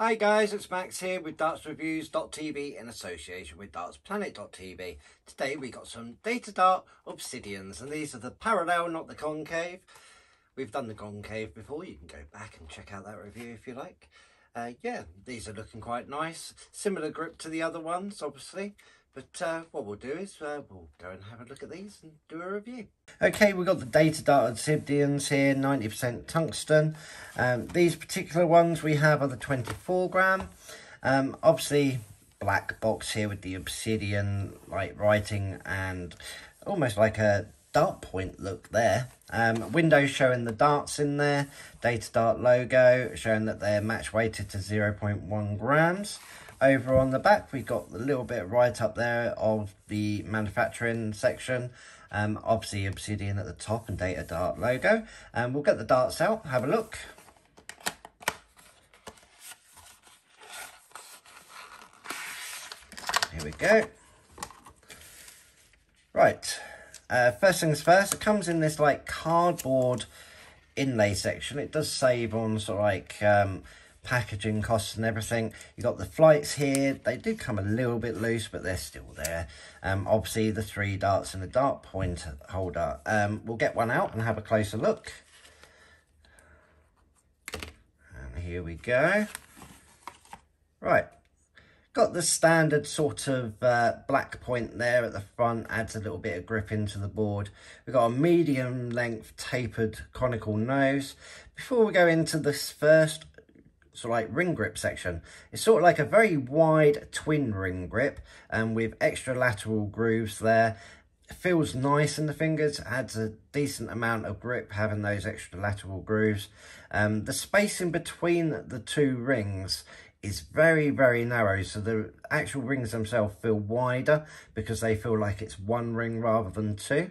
Hi guys, it's Max here with DartsReviews.tv in association with DartsPlanet.tv. Today we got some Datadart Obsidians, and these are the parallel, not the concave. We've done the concave before, you can go back and check out that review if you like. Yeah, these are looking quite nice. Similar grip to the other ones, obviously. But what we'll do is we'll go and have a look at these and do a review. Okay, we've got the Datadart Obsidians here, 90% tungsten. These particular ones we have are the 24 gram. Obviously, black box here with the obsidian like writing and almost like a dart point look there. Windows showing the darts in there. Datadart logo showing that they're match weighted to 0.1 grams. Over on the back, we've got a little bit right up there of the manufacturing section. Obviously, Obsidian at the top and Datadart logo. And we'll get the darts out, have a look. Here we go. Right. First things first, it comes in this like cardboard inlay section. It does save on sort of like packaging costs and everything. You got the flights here. They did come a little bit loose, but they're still there. Obviously the three darts and the dart point holder. We'll get one out and have a closer look. And here we go. Right, got the standard sort of black point there at the front, adds a little bit of grip into the board. We've got a medium length tapered conical nose. Before we go into this first sort of like ring grip section, it's sort of like a very wide twin ring grip and with extra lateral grooves there. It feels nice in the fingers, adds a decent amount of grip having those extra lateral grooves. The space in between the two rings is very narrow, so the actual rings themselves feel wider because they feel like it's one ring rather than two.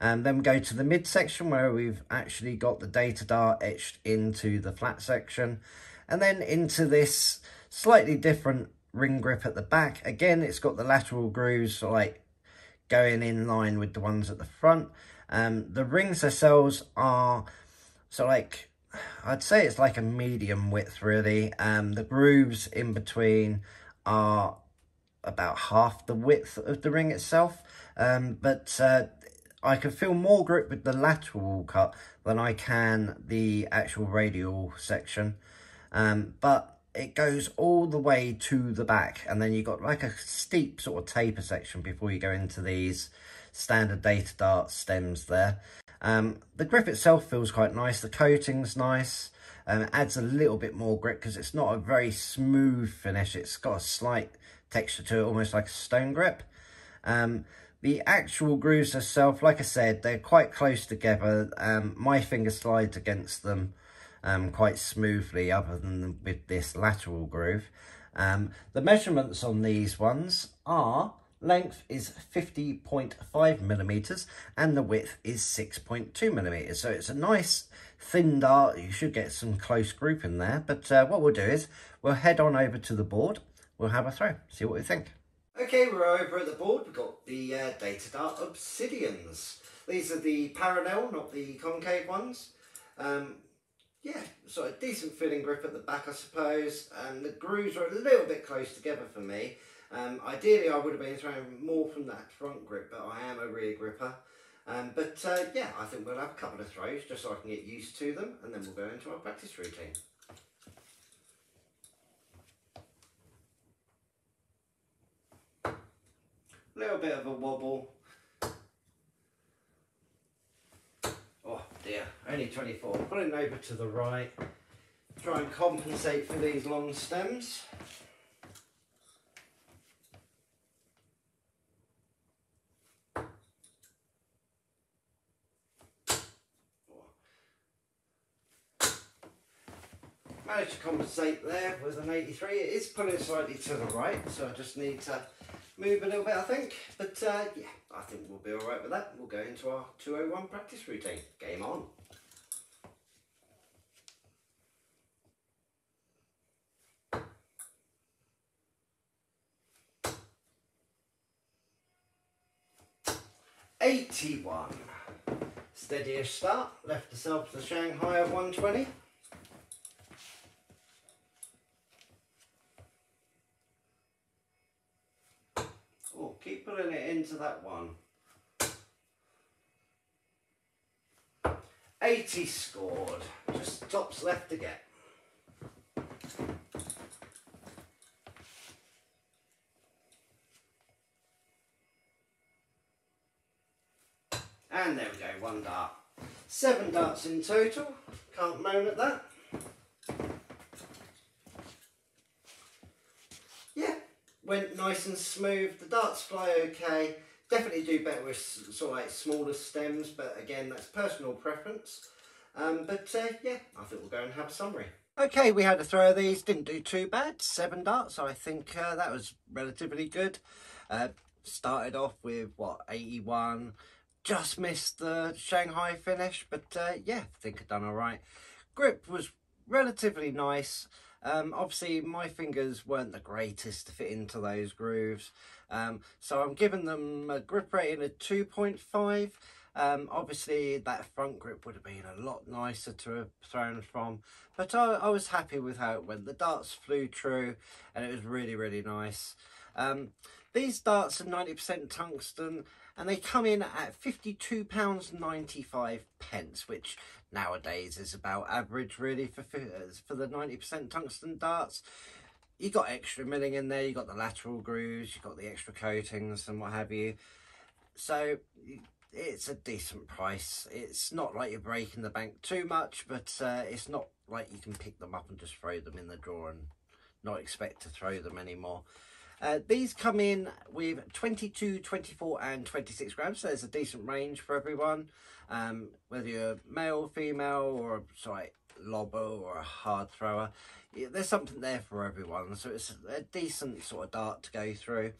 And then we go to the mid section where we've actually got the Datadart etched into the flat section. And then into this slightly different ring grip at the back. Again, it's got the lateral grooves like going in line with the ones at the front. The rings themselves are so like, I'd say it's like a medium width really. The grooves in between are about half the width of the ring itself. But I can feel more grip with the lateral cut than I can the actual radial section. But it goes all the way to the back, and then you've got like a steep sort of taper section before you go into these standard Datadart stems there. The grip itself feels quite nice, the coating's nice, and it adds a little bit more grip because it's not a very smooth finish, it's got a slight texture to it, almost like a stone grip. The actual grooves themselves, like I said, they're quite close together. My finger slides against them quite smoothly, other than with this lateral groove. The measurements on these ones are length is 50.5 millimeters and the width is 6.2 millimeters. So it's a nice thin dart. You should get some close group in there. But what we'll do is we'll head on over to the board. We'll have a throw, see what we think. Okay, we're over at the board. We've got the Datadart Obsidians. These are the parallel, not the concave ones. Yeah, so a decent fitting grip at the back, I suppose. The grooves are a little bit close together for me. Ideally, I would have been throwing more from that front grip, but I am a rear gripper. Yeah, I think we'll have a couple of throws just so I can get used to them, and then we'll go into our practice routine. A little bit of a wobble. Oh dear, only 24. Pulling over to the right, try and compensate for these long stems. Oh. Managed to compensate there with an 83. It is pulling slightly to the right, so I just need to move a little bit, I think, but yeah, I think we'll be all right with that. We'll go into our 201 practice routine. Game on. #81. Steadier start. Left ourselves the Shanghai of 120. pulling it into that one. 80 scored, just tops left to get. And there we go, one dart. 7 darts in total, can't moan at that. Yeah, went nice and smooth, the darts fly okay. Definitely do better with sort of like smaller stems, but again, that's personal preference. Yeah, I think we'll go and have a summary. Okay, we had a throw of these, didn't do too bad. 7 darts, I think that was relatively good. Started off with, what, 81. Just missed the Shanghai finish, but yeah, I think I've done all right. Grip was relatively nice. Obviously my fingers weren't the greatest to fit into those grooves, so I'm giving them a grip rating of 2.5. Obviously that front grip would have been a lot nicer to have thrown from, but I was happy with how it went. The darts flew true and it was really, really nice. These darts are 90% tungsten and they come in at £52.95, which nowadays is about average really for the 90% tungsten darts. You got extra milling in there, you got the lateral grooves, you got the extra coatings and what have you. So it's a decent price. It's not like you're breaking the bank too much, but it's not like you can pick them up and just throw them in the drawer and not expect to throw them anymore. These come in with 22, 24 and 26 grams, so there's a decent range for everyone. Whether you're male, female or a lobber or a hard thrower, there's something there for everyone. So it's a decent sort of dart to go through.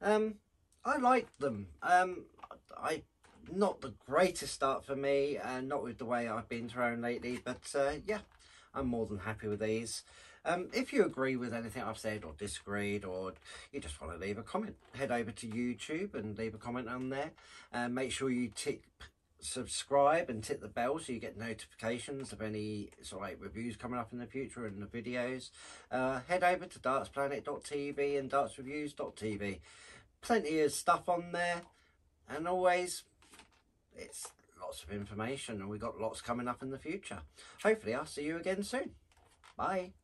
I like them. Not the greatest dart for me, and not with the way I've been thrown lately, but yeah, I'm more than happy with these. If you agree with anything I've said or disagreed, or you just want to leave a comment, head over to YouTube and leave a comment on there. Make sure you tick subscribe and tick the bell so you get notifications of any reviews coming up in the future and the videos. Head over to DartsPlanet.tv and DartsReviews.tv. Plenty of stuff on there, and always it's lots of information, and we've got lots coming up in the future. Hopefully I'll see you again soon. Bye.